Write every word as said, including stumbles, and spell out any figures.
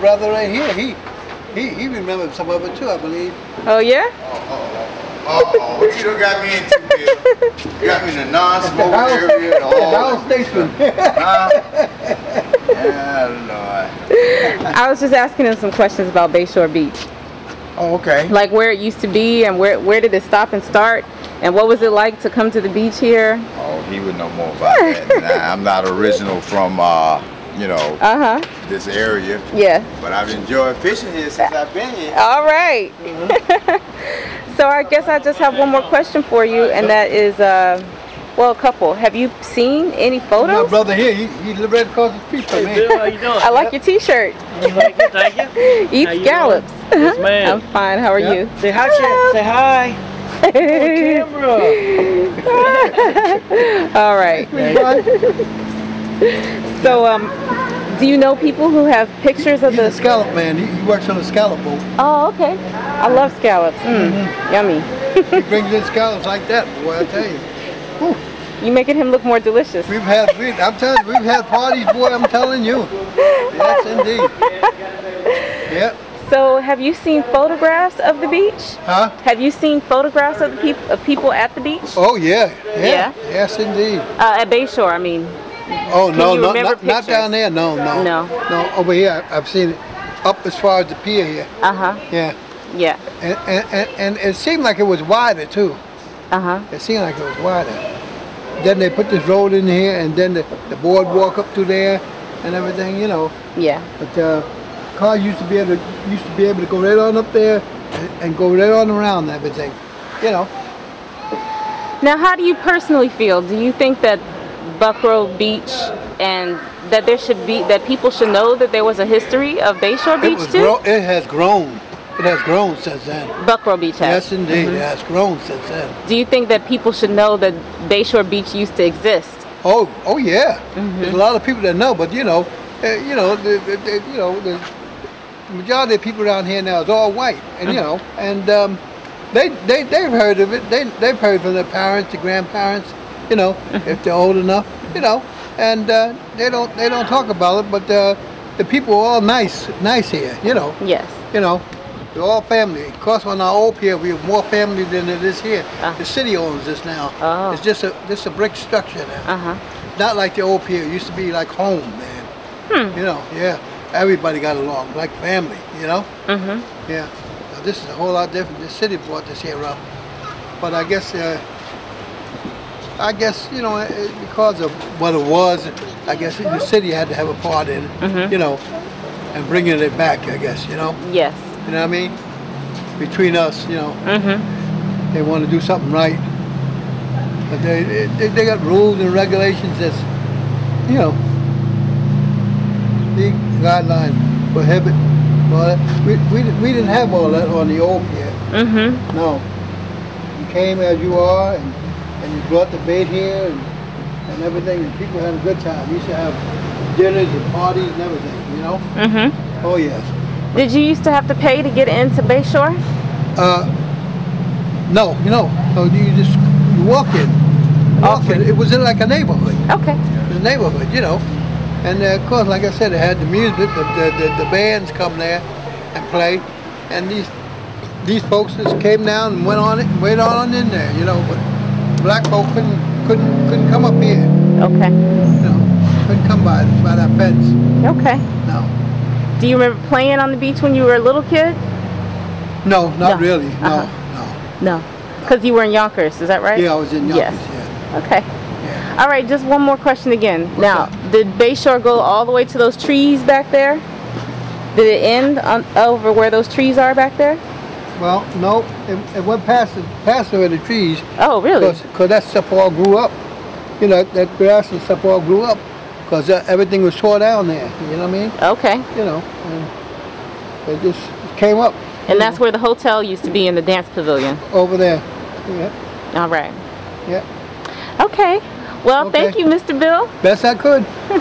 brother right here, he he he remembered some of it too, I believe. Oh yeah? Oh, oh, oh, oh. You done got me into it. You got me in the non-smoke area and all. Lord. I was just asking him some questions about Bay Shore Beach. Oh, okay. Like where it used to be and where where did it stop and start, and what was it like to come to the beach here? Oh, he would know more about that. Nah, I'm not original from uh, you know, uh huh, this area. Yeah. But I've enjoyed fishing here since I've been here. All right. Mm-hmm. So I guess I just have one more question for you, and that is, uh, well, a couple. Have you seen any photos? My brother here, he, he lived right across the street from me. Hey, Bill, how you doing? I like yep. your T-shirt. You like it? Thank you. Eat scallops. Yes, ma'am. I'm fine. How are yep. you? Say hi, Hello. Say hi. Oh, camera. All right. So, um, do you know people who have pictures he, of the a scallop man? He, he works on a scallop boat. Oh, okay. I love scallops. Mm, mm-hmm. Yummy. He brings in scallops like that, boy. I tell you. Whew. You're making him look more delicious. We've had, we, I'm telling you, we've had parties, boy. I'm telling you. Yes, indeed. Yep. So, have you seen photographs of the beach? Huh? Have you seen photographs of the people of people at the beach? Oh yeah, yeah, yeah. Yes, indeed. Uh, at Bay Shore, I mean. Oh no, no, not, not down there. No, no, no, no. Over here, I've seen it up as far as the pier here. Uh huh. Yeah. Yeah. And and and, and it seemed like it was wider too. Uh huh. It seemed like it was wider. Then they put this road in here, and then the, the boardwalk up through there, and everything, you know. Yeah. But. Uh, Car used to be able to used to be able to go right on up there and, and go right on around and everything, you know. Now, how do you personally feel? Do you think that Buckroe Beach and that there should be that people should know that there was a history of Bay Shore Beach it too? It has grown. It has grown since then. Buckroe Beach has. Yes, indeed, mm-hmm. It has grown since then. Do you think that people should know that Bay Shore Beach used to exist? Oh, oh yeah. Mm-hmm. There's a lot of people that know, but you know, uh, you know, the, the, the, you know. The, The majority of people around here now is all white, and you know, and um, they they they've heard of it. They they've heard from their parents, their grandparents, you know, if they're old enough, you know, and uh, they don't they don't talk about it. But uh, the people are all nice, nice here, you know. Yes. You know, they're all family. Of course, on our old pier, we have more family than it is here. Uh. The city owns this now. Oh. It's just a just a brick structure now. Uh huh. Not like the old pier. It used to be like home, man. Hmm. You know, yeah. Everybody got along, like family, you know? Mm-hmm. Yeah. Now, this is a whole lot different. The city brought this here up. But I guess, uh, I guess, you know, it, because of what it was, I guess the city had to have a part in it, mm-hmm. you know, and bringing it back, I guess, you know? Yes. You know what I mean? Between us, you know, mm-hmm. they want to do something right. But they, they, they got rules and regulations that's, you know, the guidelines prohibit all that. We, we, we didn't have all that on the old pier. Mm-hmm. No. You came as you are, and, and you brought the bait here, and, and everything, and people had a good time. We used to have dinners and parties and everything, you know? Mm-hmm. Oh, yes. Did you used to have to pay to get into Bay Shore? Uh, no, you know. So you just you walk in. Walk okay. in. It was in like a neighborhood. Okay. It was a neighborhood, you know. And uh, of course, like I said, they had the music, the, the, the, the bands come there and play. And these these folks just came down and went on it, and went on in there, you know. But black folk couldn't couldn't couldn't come up here. Okay. You know, couldn't come by by that fence. Okay. No. Do you remember playing on the beach when you were a little kid? No, not no. really. No, uh -huh. no. No. Because you were in Yonkers, is that right? Yeah, I was in Yonkers. Yes. Yeah. Okay. All right, just one more question again. What's now, up? Did Bay Shore go all the way to those trees back there? Did it end on, over where those trees are back there? Well, no, it, it went past the, past over the trees. Oh, really? Because that stuff all grew up. You know, that grass and stuff all grew up because uh, everything was tore down there. You know what I mean? Okay. You know, and it just it came up. And that's know. where the hotel used to be in the dance pavilion. Over there. Yeah. All right. Yeah. Okay. Well, okay. Thank you, Mister Bill. Best I could.